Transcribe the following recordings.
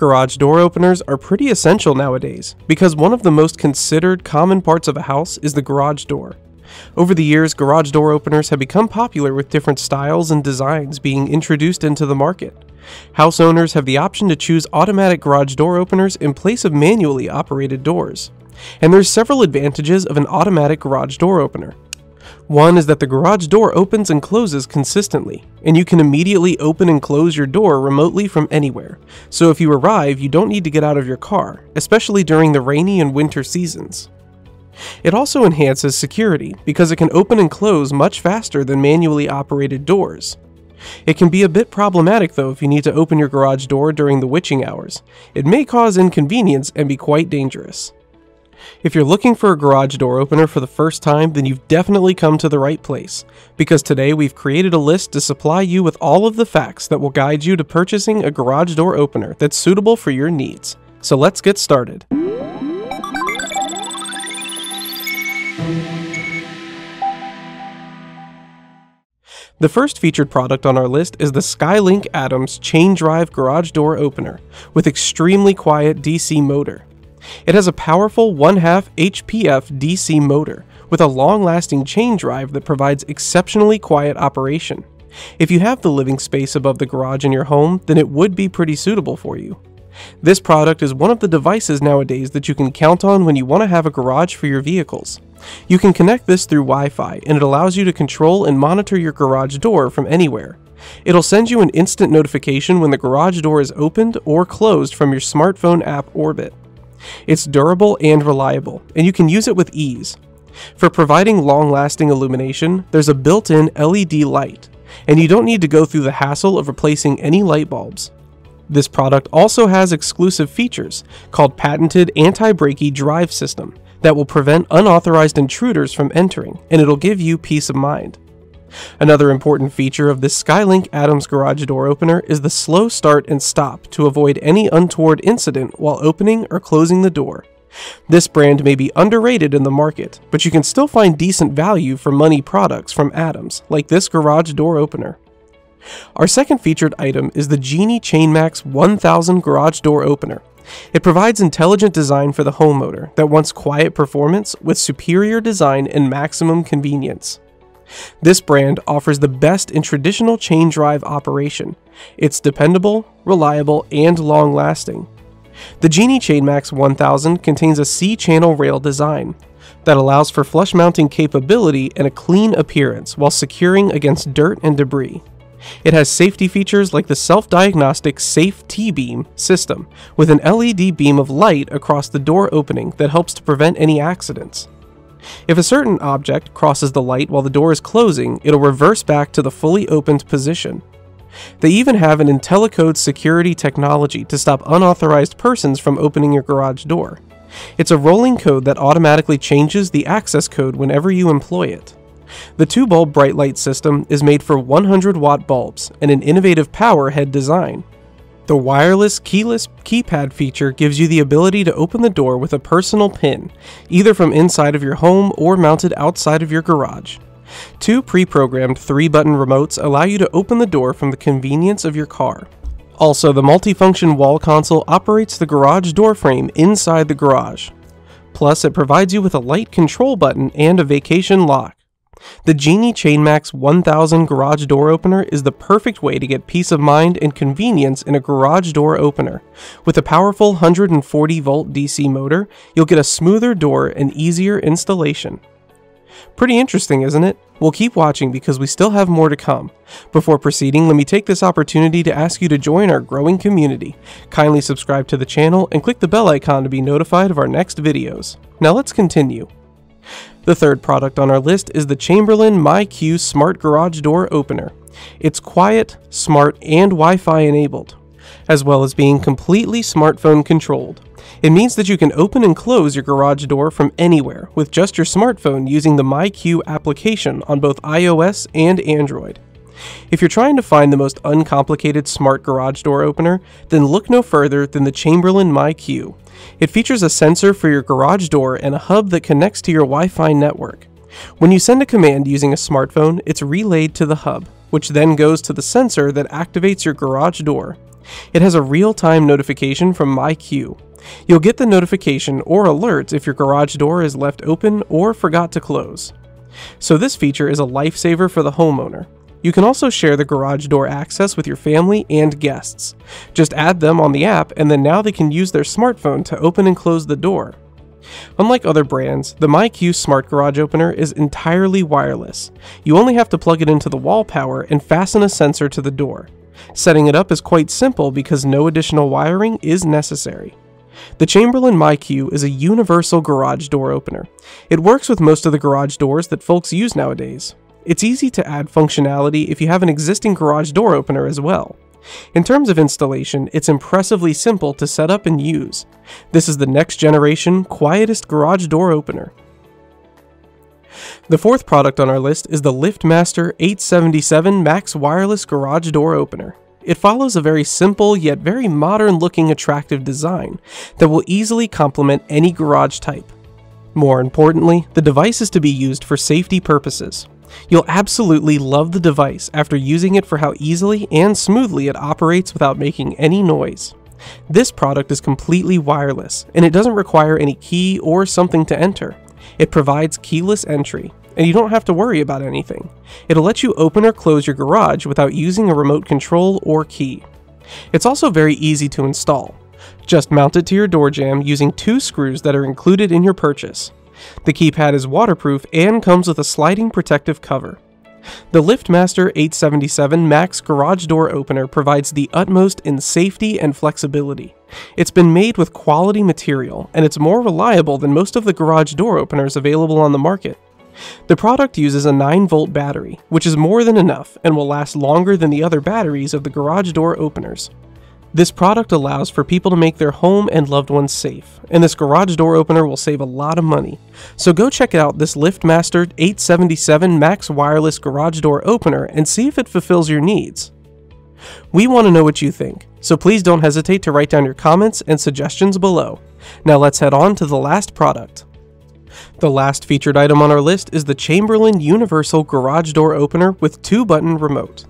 Garage door openers are pretty essential nowadays, because one of the most considered common parts of a house is the garage door. Over the years, garage door openers have become popular with different styles and designs being introduced into the market. House owners have the option to choose automatic garage door openers in place of manually operated doors. And there's several advantages of an automatic garage door opener. One is that the garage door opens and closes consistently, and you can immediately open and close your door remotely from anywhere. So if you arrive, you don't need to get out of your car, especially during the rainy and winter seasons. It also enhances security because it can open and close much faster than manually operated doors. It can be a bit problematic though if you need to open your garage door during the witching hours. It may cause inconvenience and be quite dangerous. If you're looking for a garage door opener for the first time, then you've definitely come to the right place, because today we've created a list to supply you with all of the facts that will guide you to purchasing a garage door opener that's suitable for your needs. So let's get started. The first featured product on our list is the Skylink Atoms Chain Drive Garage Door Opener with extremely quiet DC motor. It has a powerful 1/2 HPF DC motor with a long-lasting chain drive that provides exceptionally quiet operation. If you have the living space above the garage in your home, then it would be pretty suitable for you. This product is one of the devices nowadays that you can count on when you want to have a garage for your vehicles. You can connect this through Wi-Fi, and it allows you to control and monitor your garage door from anywhere. It'll send you an instant notification when the garage door is opened or closed from your smartphone app Orbit. It's durable and reliable, and you can use it with ease. For providing long-lasting illumination, there's a built-in LED light, and you don't need to go through the hassle of replacing any light bulbs. This product also has exclusive features called patented anti-breaky drive system that will prevent unauthorized intruders from entering, and it'll give you peace of mind. Another important feature of this Skylink Atoms garage door opener is the slow start and stop to avoid any untoward incident while opening or closing the door. This brand may be underrated in the market, but you can still find decent value for money products from Atoms like this garage door opener. Our second featured item is the Genie ChainMax 1000 garage door opener. It provides intelligent design for the homeowner that wants quiet performance with superior design and maximum convenience. This brand offers the best in traditional chain drive operation. It's dependable, reliable, and long-lasting. The Genie ChainMax 1000 contains a C-channel rail design that allows for flush mounting capability and a clean appearance while securing against dirt and debris. It has safety features like the self-diagnostic Safe T-beam system with an LED beam of light across the door opening that helps to prevent any accidents. If a certain object crosses the light while the door is closing, it'll reverse back to the fully opened position. They even have an IntelliCode security technology to stop unauthorized persons from opening your garage door. It's a rolling code that automatically changes the access code whenever you employ it. The 2-bulb bright light system is made for 100-watt bulbs and an innovative power head design. The wireless keyless keypad feature gives you the ability to open the door with a personal pin, either from inside of your home or mounted outside of your garage. 2 pre-programmed 3-button remotes allow you to open the door from the convenience of your car. Also, the multifunction wall console operates the garage door frame inside the garage. Plus, it provides you with a light control button and a vacation lock. The Genie ChainMax 1000 garage door opener is the perfect way to get peace of mind and convenience in a garage door opener. With a powerful 140-volt DC motor, you'll get a smoother door and easier installation. Pretty interesting, isn't it? We'll keep watching because we still have more to come. Before proceeding, let me take this opportunity to ask you to join our growing community. Kindly subscribe to the channel and click the bell icon to be notified of our next videos. Now let's continue. The third product on our list is the Chamberlain MyQ Smart Garage Door Opener. It's quiet, smart, and Wi-Fi enabled, as well as being completely smartphone controlled. It means that you can open and close your garage door from anywhere with just your smartphone using the MyQ application on both iOS and Android. If you're trying to find the most uncomplicated smart garage door opener, then look no further than the Chamberlain MyQ. It features a sensor for your garage door and a hub that connects to your Wi-Fi network. When you send a command using a smartphone, it's relayed to the hub, which then goes to the sensor that activates your garage door. it has a real-time notification from MyQ. You'll get the notification or alert if your garage door is left open or forgot to close. So this feature is a lifesaver for the homeowner. You can also share the garage door access with your family and guests. Just add them on the app, and then now they can use their smartphone to open and close the door. Unlike other brands, the MyQ Smart Garage Opener is entirely wireless. You only have to plug it into the wall power and fasten a sensor to the door. Setting it up is quite simple because no additional wiring is necessary. The Chamberlain MyQ is a universal garage door opener. It works with most of the garage doors that folks use nowadays. It's easy to add functionality if you have an existing garage door opener as well. In terms of installation, it's impressively simple to set up and use. This is the next generation, quietest garage door opener. The fourth product on our list is the LiftMaster 877 Max Wireless Garage Door Opener. It follows a very simple yet very modern looking attractive design that will easily complement any garage type. More importantly, the device is to be used for safety purposes. You'll absolutely love the device after using it for how easily and smoothly it operates without making any noise. This product is completely wireless, and it doesn't require any key or something to enter. It provides keyless entry, and you don't have to worry about anything. It'll let you open or close your garage without using a remote control or key. It's also very easy to install. Just mount it to your door jamb using two screws that are included in your purchase. The keypad is waterproof and comes with a sliding protective cover. The LiftMaster 877 Max Garage Door Opener provides the utmost in safety and flexibility. It's been made with quality material, and it's more reliable than most of the garage door openers available on the market. The product uses a 9-volt battery, which is more than enough and will last longer than the other batteries of the garage door openers. This product allows for people to make their home and loved ones safe, and this garage door opener will save a lot of money. So go check out this LiftMaster 877 Max Wireless Garage Door Opener and see if it fulfills your needs. We want to know what you think, so please don't hesitate to write down your comments and suggestions below. Now let's head on to the last product. The last featured item on our list is the Chamberlain Universal Garage Door Opener with 2-button remote.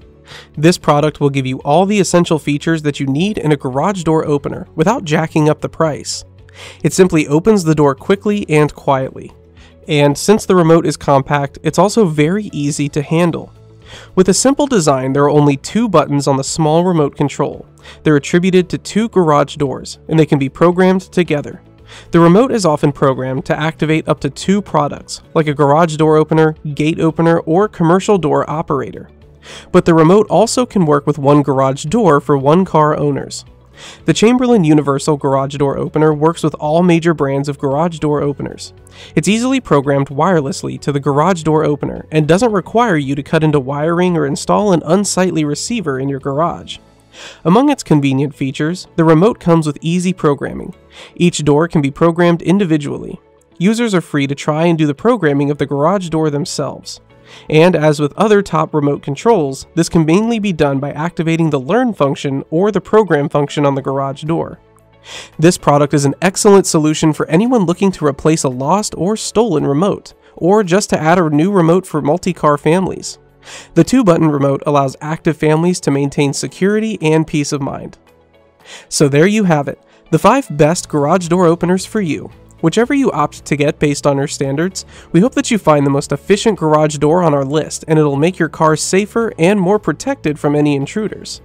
This product will give you all the essential features that you need in a garage door opener without jacking up the price. It simply opens the door quickly and quietly. And since the remote is compact, it's also very easy to handle. With a simple design, there are only 2 buttons on the small remote control. They're attributed to 2 garage doors, and they can be programmed together. The remote is often programmed to activate up to 2 products, like a garage door opener, gate opener, or commercial door operator. But the remote also can work with 1 garage door for 1 car owners. The Chamberlain Universal Garage Door Opener works with all major brands of garage door openers. It's easily programmed wirelessly to the garage door opener and doesn't require you to cut into wiring or install an unsightly receiver in your garage. Among its convenient features, the remote comes with easy programming. Each door can be programmed individually. Users are free to try and do the programming of the garage door themselves. And as with other top remote controls, this can mainly be done by activating the learn function or the program function on the garage door. This product is an excellent solution for anyone looking to replace a lost or stolen remote, or just to add a new remote for multi-car families. The 2-button remote allows active families to maintain security and peace of mind. So there you have it, the 5 best garage door openers for you. Whichever you opt to get based on your standards, we hope that you find the most efficient garage door on our list, and it'll make your car safer and more protected from any intruders.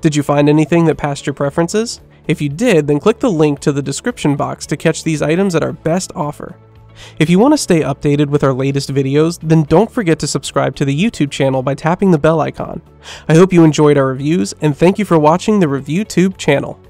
Did you find anything that passed your preferences? If you did, then click the link to the description box to catch these items at our best offer. If you want to stay updated with our latest videos, then don't forget to subscribe to the YouTube channel by tapping the bell icon. I hope you enjoyed our reviews, and thank you for watching the ReviewTube channel.